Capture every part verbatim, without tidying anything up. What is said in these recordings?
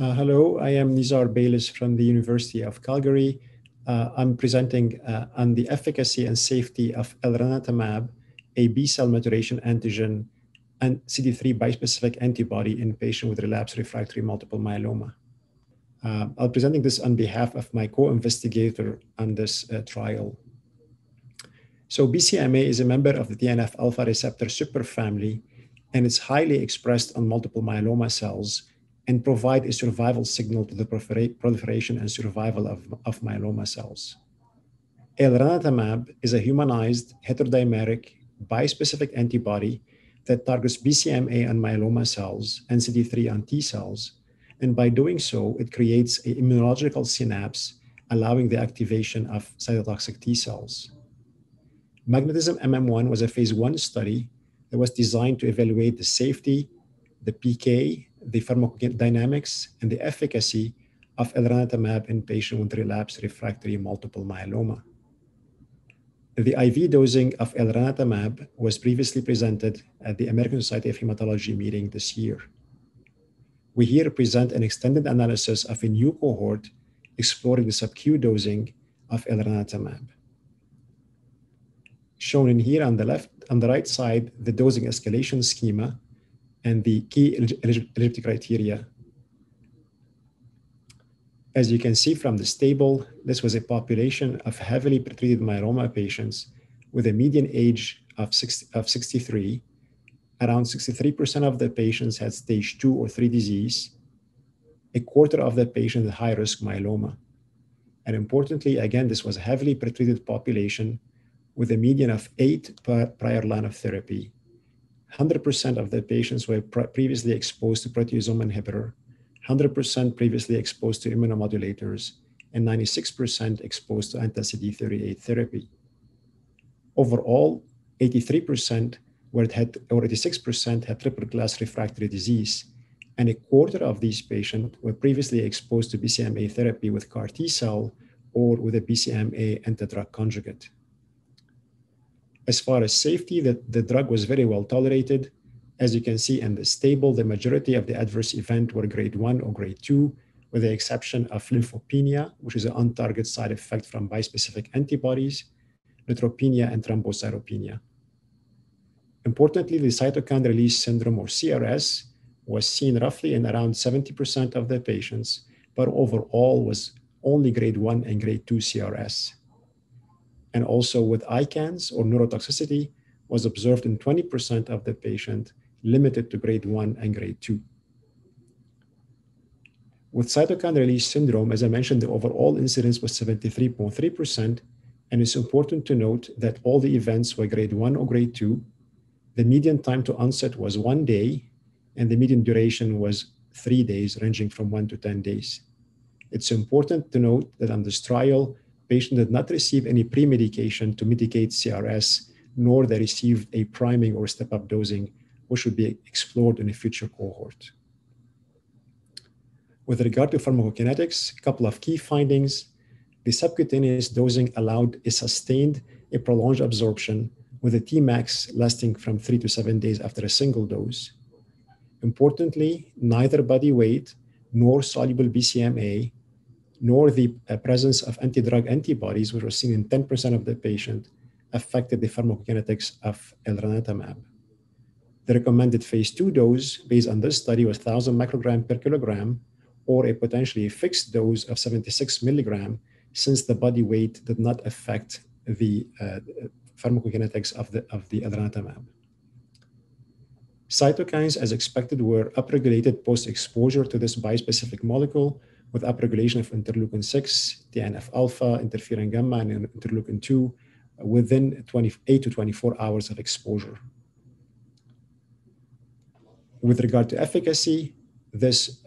Uh, hello, I am Nizar Bahlis from the University of Calgary. Uh, I'm presenting uh, on the efficacy and safety of elranatamab, a B-cell maturation antigen and C D three bispecific antibody in patients with relapsed refractory multiple myeloma. Uh, I'm presenting this on behalf of my co-investigator on this uh, trial. So B C M A is a member of the T N F alpha receptor superfamily, and it's highly expressed on multiple myeloma cells and provide a survival signal to the proliferation and survival of, of myeloma cells. Elranatamab is a humanized heterodimeric bispecific antibody that targets B C M A on myeloma cells and C D three on T cells. And by doing so, it creates an immunological synapse, allowing the activation of cytotoxic T cells. Magnetism M M one was a phase one study that was designed to evaluate the safety, the P K, the pharmacodynamics, and the efficacy of elranatamab in patients with relapsed refractory multiple myeloma. The I V dosing of elranatamab was previously presented at the American Society of Hematology meeting this year. We here present an extended analysis of a new cohort exploring the sub Q dosing of elranatamab. Shown in here on the left, on the right side, the dosing escalation schema and the key eligibility criteria. As you can see from this table, this was a population of heavily pretreated myeloma patients with a median age of, sixty, of sixty-three. Around sixty-three percent of the patients had stage two or three disease, a quarter of the patients had high-risk myeloma. And importantly, again, this was a heavily pretreated population with a median of eight prior line of therapy. one hundred percent of the patients were previously exposed to proteasome inhibitor, one hundred percent previously exposed to immunomodulators, and ninety-six percent exposed to anti-C D thirty-eight therapy. Overall, eighty-three percent where it had, or eighty-six percent had triple-class refractory disease, and a quarter of these patients were previously exposed to B C M A therapy with CAR T-cell or with a B C M A antidrug conjugate. As far as safety, the, the drug was very well tolerated. As you can see in this table, the majority of the adverse events were grade one or grade two, with the exception of lymphopenia, which is an on-target side effect from bispecific antibodies, neutropenia, and thrombocytopenia. Importantly, the cytokine release syndrome, or C R S, was seen roughly in around seventy percent of the patients, but overall was only grade one and grade two C R S. And also with I CANS, or neurotoxicity, was observed in twenty percent of the patient, limited to grade one and grade two. With cytokine release syndrome, as I mentioned, the overall incidence was seventy-three point three percent, and it's important to note that all the events were grade one or grade two. The median time to onset was one day, and the median duration was three days, ranging from one to ten days. It's important to note that on this trial, patient did not receive any pre-medication to mitigate C R S, nor they received a priming or step-up dosing, which would be explored in a future cohort. With regard to pharmacokinetics, a couple of key findings. The subcutaneous dosing allowed a sustained, a prolonged absorption with a T max lasting from three to seven days after a single dose. Importantly, neither body weight nor soluble B C M A nor the presence of anti-drug antibodies, which were seen in ten percent of the patient, affected the pharmacokinetics of elranatamab. The recommended phase two dose based on this study was one thousand microgram per kilogram, or a potentially fixed dose of seventy-six milligram, since the body weight did not affect the uh, pharmacokinetics of the, of the elranatamab. Cytokines, as expected, were upregulated post-exposure to this bispecific molecule, with upregulation of interleukin six, T N F alpha, interferon gamma, and interleukin two within eight to twenty-four hours of exposure. With regard to efficacy, this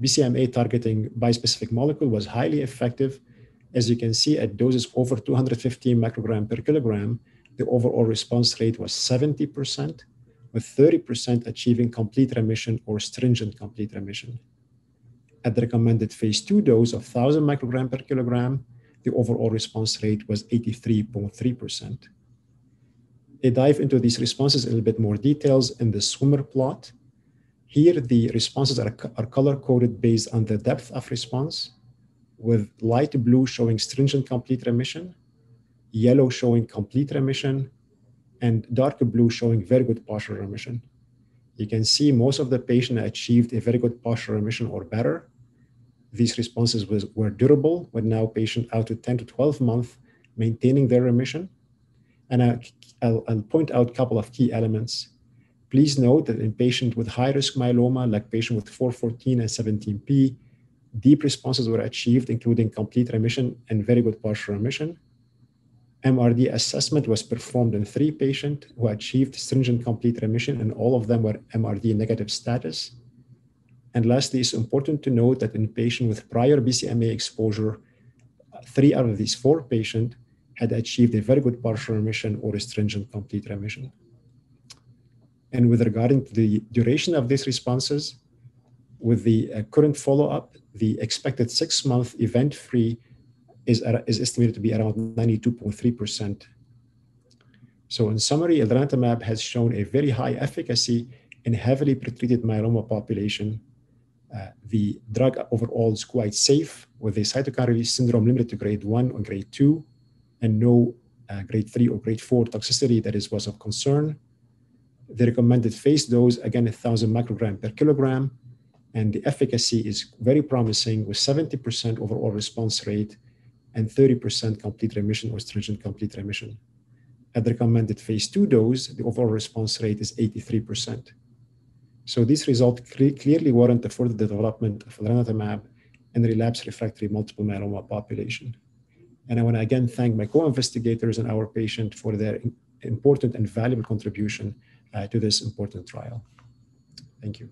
B C M A targeting bispecific molecule was highly effective. As you can see, at doses over two hundred fifteen microgram per kilogram, the overall response rate was seventy percent, with thirty percent achieving complete remission or stringent complete remission. At the recommended phase two dose of one thousand microgram per kilogram, the overall response rate was eighty-three point three percent. A dive into these responses in a little bit more details in the swimmer plot. Here, the responses are, are color-coded based on the depth of response, with light blue showing stringent complete remission, yellow showing complete remission, and dark blue showing very good partial remission. You can see most of the patients achieved a very good partial remission or better. These responses was, were durable, with now patients out to ten to twelve months maintaining their remission. And I, I'll, I'll point out a couple of key elements. Please note that in patients with high-risk myeloma, like patients with four fourteen and seventeen P, deep responses were achieved, including complete remission and very good partial remission. M R D assessment was performed in three patients who achieved stringent complete remission, and all of them were M R D negative status. And lastly, it's important to note that in patients with prior B C M A exposure, three out of these four patients had achieved a very good partial remission or a stringent complete remission. And with regarding to the duration of these responses, with the uh, current follow-up, the expected six-month event-free is, uh, is estimated to be around ninety-two point three percent. So in summary, elranatamab has shown a very high efficacy in heavily pretreated myeloma population. Uh, the drug overall is quite safe, with a cytokine release syndrome limited to grade one or grade two, and no uh, grade three or grade four toxicity that is was of concern. The recommended phase dose, again, one thousand microgram per kilogram, and the efficacy is very promising, with seventy percent overall response rate and thirty percent complete remission or stringent complete remission. At the recommended phase two dose, the overall response rate is eighty-three percent. So these results cl clearly warrant the further development of elranatamab in the relapse refractory multiple myeloma population. And I want to again thank my co-investigators and our patient for their important and valuable contribution uh, to this important trial. Thank you.